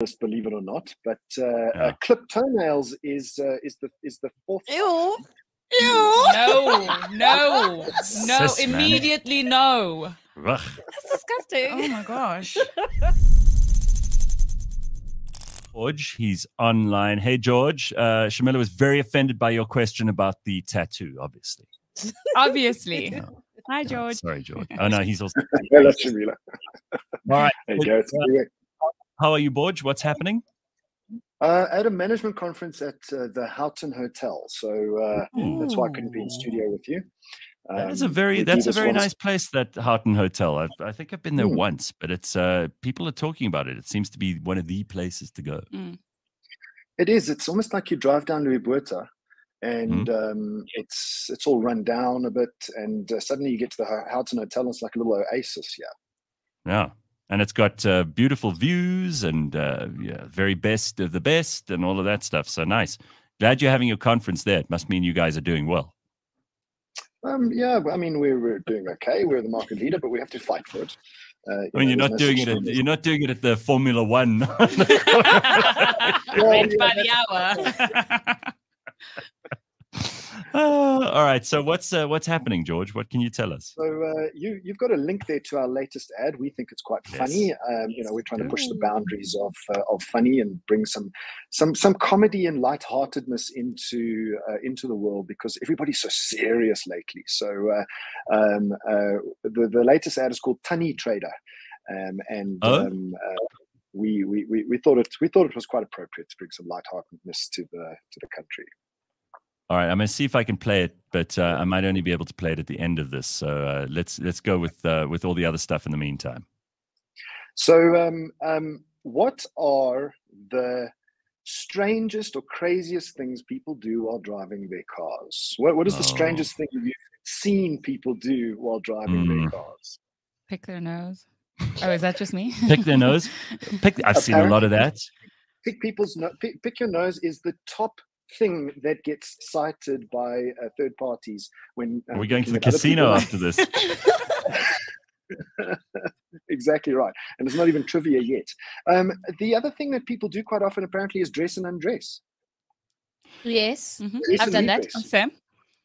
this, believe it or not, but clipped toenails is the fourth. Ew. Ew. No. Sis, immediately man. No. Ugh. That's disgusting. Oh my gosh. George, he's online. Hey, George. Shamila was very offended by your question about the tattoo, obviously. Obviously. No. Hi, George. Oh, sorry, George. Oh, no, he's also... Hello, Shamila. All right. Hey, Gareth. How are you, George? What's happening? At a management conference at the Houghton Hotel. So that's why I couldn't be in studio with you. That's a very nice place, that Houghton Hotel. I think I've been there once, but it's people are talking about it. It seems to be one of the places to go. Mm. It is. It's almost like you drive down to Riberta, and it's all run down a bit, and suddenly you get to the Houghton Hotel, and it's like a little oasis here. Yeah, and it's got beautiful views and very best of the best and all of that stuff. So nice. Glad you're having your conference there. It must mean you guys are doing well. Yeah, I mean we're doing okay. We're the market leader, but we have to fight for it. I mean, you're not doing it at the Formula One. By the hour. All right. So what's happening, George? What can you tell us? So you've got a link there to our latest ad. We think it's quite funny. You know, we're trying to push the boundaries of funny and bring some comedy and lightheartedness into the world, because everybody's so serious lately. So the latest ad is called Tunny Trader, we thought it was quite appropriate to bring some lightheartedness to the country. All right, I'm going to see if I can play it, but I might only be able to play it at the end of this. So let's go with all the other stuff in the meantime. So what are the strangest or craziest things people do while driving their cars? What is the strangest thing you've seen people do while driving their cars? Pick their nose. Oh, is that just me? Pick their nose? I've seen a lot of that. Pick your nose is the top thing that gets cited by third parties when we're going to the casino after this. Exactly right, and it's not even trivia yet. The other thing that people do quite often apparently is dress and undress. Yes, I've done that. Sam,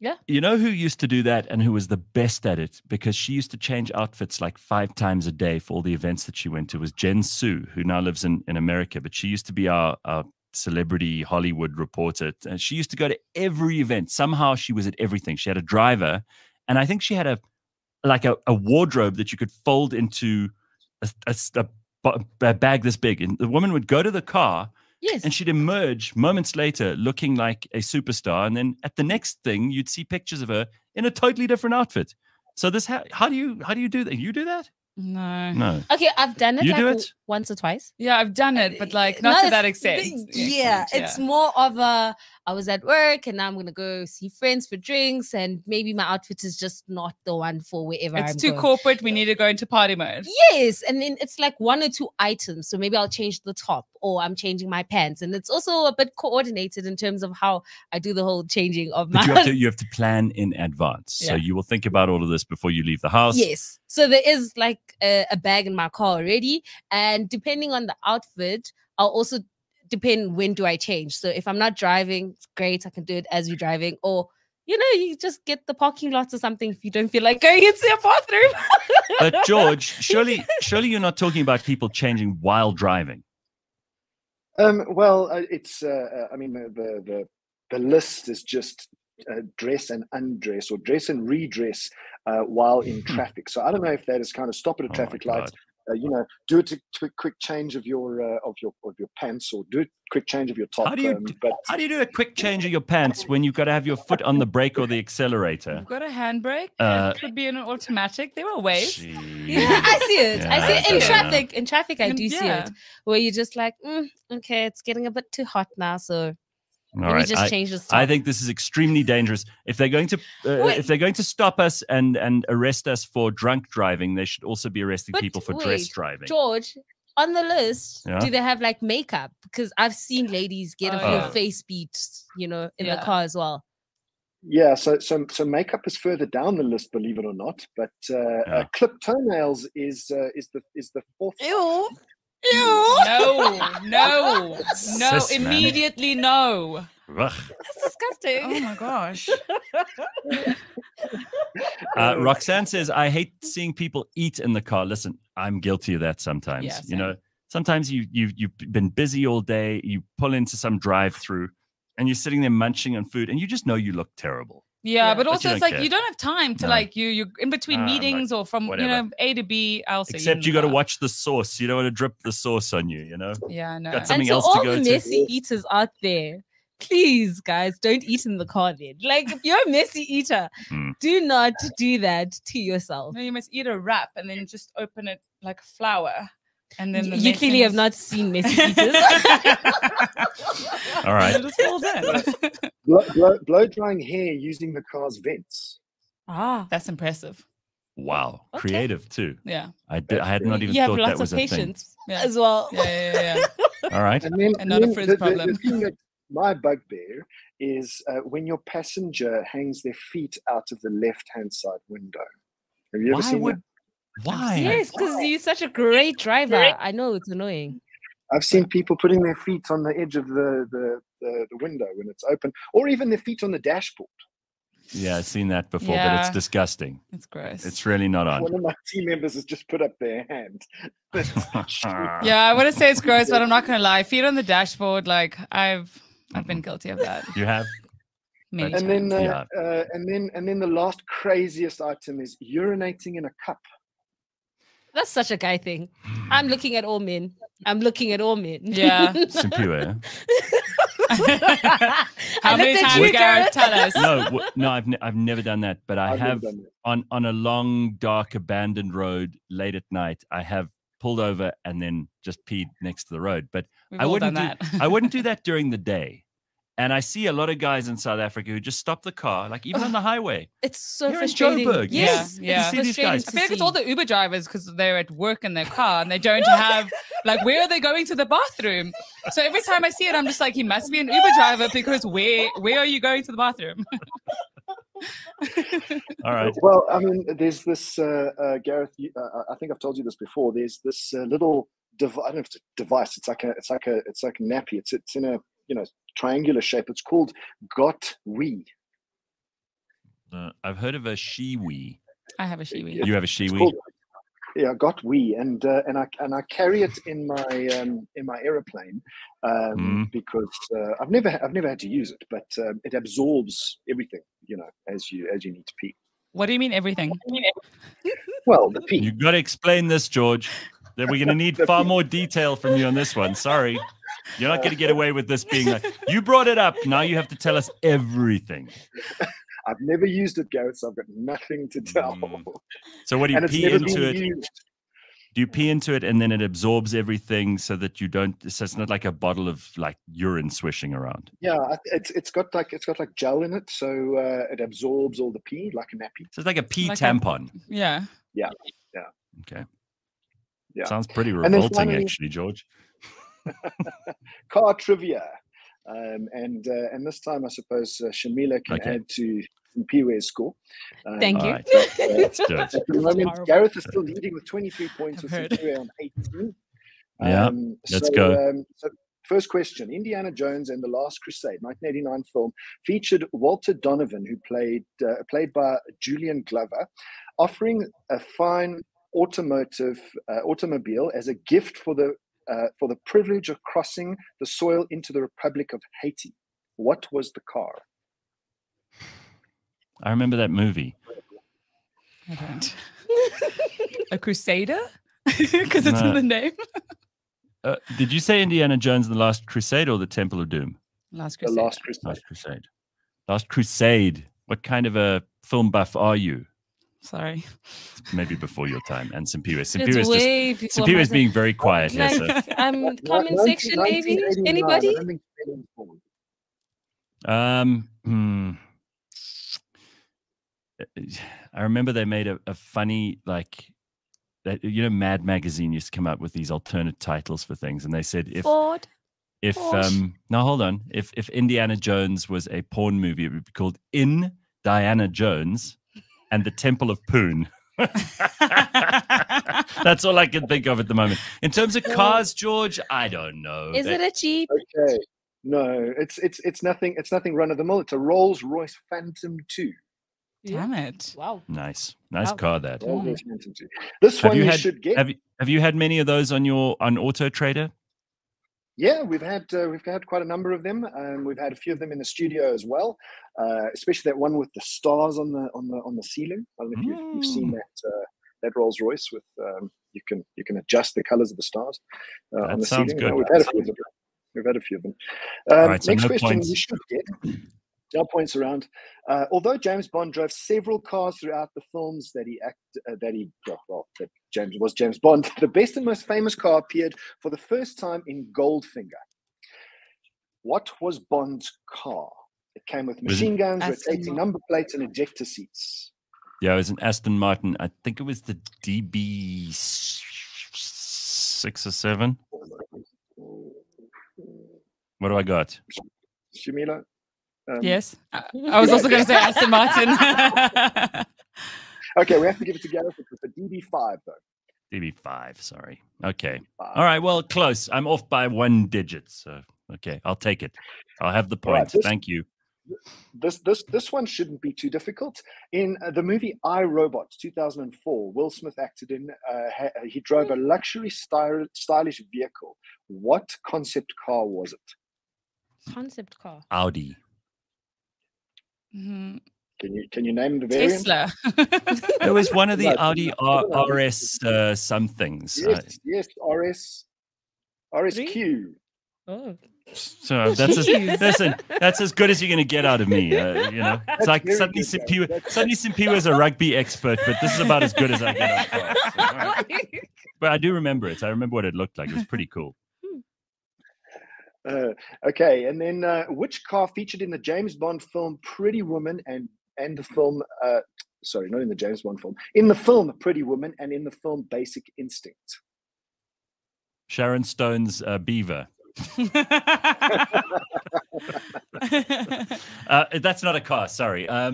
yeah, you know who used to do that and who was the best at it, because she used to change outfits like 5 times a day for all the events that she went to, was Jen Sue, who now lives in America, but she used to be our celebrity Hollywood reporter, and she used to go to every event. Somehow she was at everything. She had a driver, and I think she had a wardrobe that you could fold into a bag this big, and the woman would go to the car, and she'd emerge moments later looking like a superstar, and then at the next thing you'd see pictures of her in a totally different outfit. So this, how do you do that? You do that? No. Okay, I've done it. You do it once or twice. Yeah, I've done it, but like not to that extent. Yeah, it's more of a, I was at work and now I'm gonna go see friends for drinks, and maybe my outfit is just not the one for wherever I'm going. It's too corporate. We need to go into party mode. Yes, and then it's like 1 or 2 items. So maybe I'll change the top, or I'm changing my pants, and it's also a bit coordinated in terms of how I do the whole changing of my. But you have to plan in advance. Yeah. So you will think about all of this before you leave the house. Yes. So there is like a bag in my car already, and depending on the outfit, I'll also depend when do I change. So if I'm not driving, it's great, I can do it as you're driving, or you know, you just get the parking lots or something if you don't feel like going into a bathroom. But George, surely you're not talking about people changing while driving. Well, it's I mean the list is just dress and undress, or dress and redress while in traffic. So I don't know if that is kind of stop at a traffic light, you know, do it a quick change of your of your pants, or do a quick change of your top. How do you do a quick change of your pants when you've got to have your foot on the brake or the accelerator? You've got a handbrake. It could be an automatic. There are ways. Yeah, I see it. Yeah, I see it in traffic. In traffic, I do see it, where you're just like, okay, it's getting a bit too hot now, so. All right. Just change the story. I think this is extremely dangerous. If they're going to stop us and arrest us for drunk driving, they should also be arresting people for dress driving. George, on the list, do they have like makeup? Because I've seen ladies get a few face beats, you know, in the car as well. Yeah, so makeup is further down the list, believe it or not. But clipped toenails is the fourth. Ew. Ew. No. Immediately no. That's disgusting. Oh my gosh. Roxanne says, I hate seeing people eat in the car. Listen, I'm guilty of that sometimes. Yeah, you know, sometimes you've been busy all day, you pull into some drive-through and you're sitting there munching on food and you just know you look terrible. Yeah, yeah, but also it's like care. You don't have time to like you're in between meetings or from whatever. You know A to B. Also, except you got to watch the sauce. You don't want to drip the sauce on you. You know. Yeah, no. Got something else to go to. And to all the messy eaters out there, please, guys, don't eat in the car. Then, like, if you're a messy eater, do not do that to yourself. No, you must eat a wrap and then just open it like a flower. And then you clearly have not seen messy eaters. All right. Blow drying hair using the car's vents. Ah, that's impressive. Wow, okay. Creative too. Yeah, I had not even thought that was a thing. Yeah. As well. Yeah. All right. And then, another problem. The thing that my bugbear is when your passenger hangs their feet out of the left-hand side window. Have you ever seen that? Why? Yes, because you're such a great driver. I know it's annoying. I've seen people putting their feet on the edge of the window when it's open, or even their feet on the dashboard. Yeah, I've seen that before, but it's disgusting. It's gross. It's really not on. One of my team members has just put up their hand. Yeah, I want to say it's gross, but I'm not going to lie. Feet on the dashboard, like I've been guilty of that. You have? Many times. And then the last craziest item is urinating in a cup. That's such a guy thing. I'm looking at all men. Yeah. Simpiwe. How many times, Gareth? Tell us. No, I've never done that, but I have on a long, dark, abandoned road late at night. I have pulled over and then just peed next to the road. But I wouldn't do that during the day. And I see a lot of guys in South Africa who just stop the car, like even on the highway. It's so frustrating. Here in Joburg. Yes. Yeah. You see these guys. I feel like it's all the Uber drivers because they're at work in their car and they don't have, like, where are they going to the bathroom? So every time I see it, I'm just like, he must be an Uber driver because where are you going to the bathroom? All right. Well, I mean, there's this, Gareth, I think I've told you this before. There's this little device. I don't know if it's a device. It's like a nappy. It's in a, you know, triangular shape. It's called GoWee. I've heard of a she-wee. I have a she-wee. You have a she-wee? Yeah, GoWee, and I carry it in my aeroplane because I've never had to use it, but it absorbs everything, you know, as you need to pee. What do you mean everything? Well, the pee. You got to explain this, George. That we're going to need far more detail from you on this one. Sorry. You're not going to get away with this being like, you brought it up. Now you have to tell us everything. I've never used it, Gareth, so I've got nothing to tell. So what do you pee into it? Do you pee into it and then it absorbs everything so that you don't, so it's not like a bottle of like urine swishing around? Yeah, it's got like gel in it. So it absorbs all the pee like a nappy. So it's like a pee tampon. Yeah. Yeah. Yeah. Okay. Yeah. Sounds pretty revolting, finally, actually, George. Car trivia, and this time I suppose Shamila can add to Simpiwe's score. Thank you. Right. Let's do it. At the moment, Gareth is still leading with 23 points, with Simpiwe on 18. Yeah, let's go. So first question: Indiana Jones and the Last Crusade, 1989 film, featured Walter Donovan, who played by Julian Glover, offering a fine automobile as a gift for the privilege of crossing the soil into the Republic of Haiti. What was the car? I remember that movie. I don't. A Crusader? Because it's in the name. Did you say Indiana Jones and the Last Crusade or the Temple of Doom? Last Crusade. The Last Crusade. Last Crusade. Last Crusade. What kind of a film buff are you? Sorry. Maybe before your time. And Simpiwe is being very quiet here. Like, so. Comment section, maybe? Anybody? I remember they made a funny, like, you know, Mad Magazine used to come up with these alternate titles for things. And they said if Indiana Jones was a porn movie, it would be called In Diana Jones and the Temple of Poon. That's all I can think of at the moment. In terms of cars, George, I don't know. Is it a Jeep? Okay. No, it's nothing run of the mill. It's a Rolls-Royce Phantom II. Damn it. Wow. Nice car that. This one you should get. Have you had many of those on AutoTrader? Yeah, we've had quite a number of them. We've had a few of them in the studio as well. Especially that one with the stars on the ceiling. I don't know if you've seen that Rolls-Royce with you can adjust the colors of the stars on the ceiling. That sounds good. We've had a few of them. Right, so next question you should get. No points around. Although James Bond drove several cars throughout the films that James Bond, the best and most famous car appeared for the first time in Goldfinger. What was Bond's car? It came with machine guns, rotating number plates, and ejector seats. Yeah, it was an Aston Martin. I think it was the DB6 or 7. What do I got? Shamila? Yes, I was also going to say Aston Martin. Okay, we have to give it to Gareth. It's a DB5, though. DB5, sorry. Okay. DB5. All right, well, close. I'm off by one digit, so okay, I'll take it. I'll have the point. Right, thank you. This one shouldn't be too difficult. In the movie I, Robot, 2004, Will Smith acted in. He drove a luxury, stylish vehicle. What concept car was it? Concept car. Audi. Mm-hmm. Can you name the variant? Tesla. It was one of the Audi RS somethings. Yes, RS RSQ. Oh. So that's as good as you're going to get out of me. You know, it's like suddenly Simpiwe is a rugby expert, but this is about as good as I get. Out of it. But I do remember it. I remember what it looked like. It was pretty cool. Okay, and then which car featured in the James Bond film Pretty Woman and the film, sorry, not in the James Bond film, in the film Pretty Woman and in the film Basic Instinct? Sharon Stone's Beaver. That's not a car, sorry. A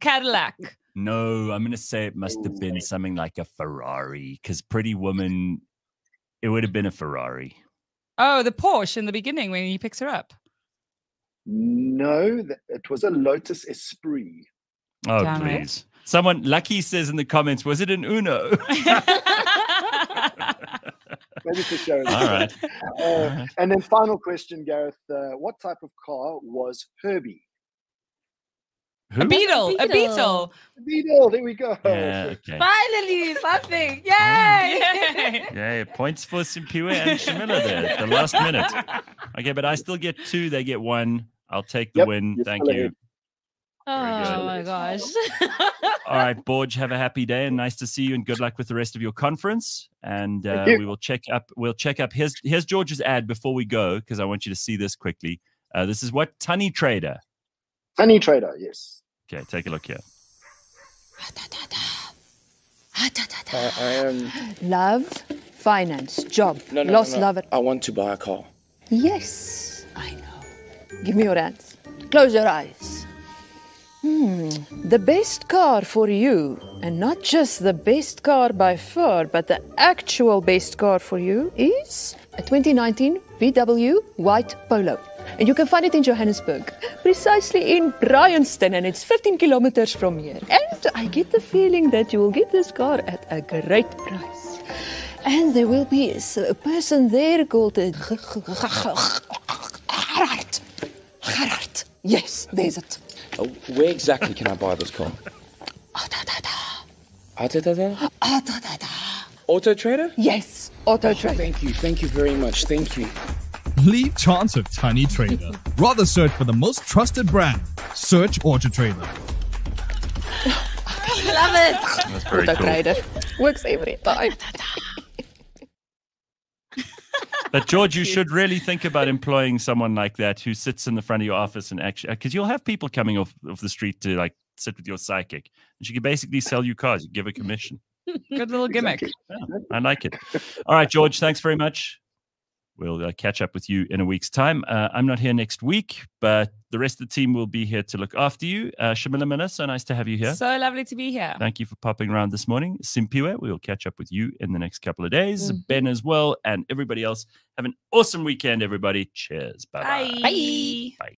Cadillac. No, I'm going to say it must have been something like a Ferrari, because Pretty Woman, it would have been a Ferrari. Oh, the Porsche in the beginning when he picks her up. No, it was a Lotus Esprit. Oh, damn, please. It. Someone lucky says in the comments, was it an Uno? Maybe for sure. All right. And then final question, Gareth. What type of car was Herbie? Who? A beetle. A beetle, there we go. Yeah, okay. Finally, something. Yay! Yeah, points for Simpiwe and Shamila there at the last minute. Okay, but I still get 2, they get 1. I'll take the win. Thank you. Oh, my gosh. All right, Borge, have a happy day and nice to see you and good luck with the rest of your conference. And we will check up. We'll check up. Here's George's ad before we go because I want you to see this quickly. This is what? Tunny Trader. Tunny Trader, yes. Okay, take a look here. Love, finance, job, love it. I want to buy a car. Yes, I know. Give me your hands. Close your eyes. The best car for you, and not just the best car by far, but the actual best car for you is a 2019 VW White Polo. And you can find it in Johannesburg, precisely in Bryanston, and it's 15 kilometers from here. And I get the feeling that you will get this car at a great price. And there will be a person there called Gerard. Yes, there's it. Where exactly can I buy this car? AutoTrader? Yes, AutoTrader. Thank you very much. Thank you. Leave chance of Tunny Trader. Rather search for the most trusted brand. Search AutoTrader. Love it. That's very AutoTrader. Cool. Works every time. But George, you should really think about employing someone like that who sits in the front of your office and actually, because you'll have people coming off the street to like sit with your psychic, and she can basically sell you cars. You give a commission. Good little gimmick. Exactly. Yeah, I like it. All right, George, thanks very much. We'll catch up with you in a week's time. I'm not here next week, but The rest of the team will be here to look after you. Shamila Miller, so nice to have you here. So lovely to be here. Thank you for popping around this morning. Simpiwe, we will catch up with you in the next couple of days. Ben as well, and everybody else. Have an awesome weekend, everybody. Cheers. Bye-bye. Bye. Bye. Bye.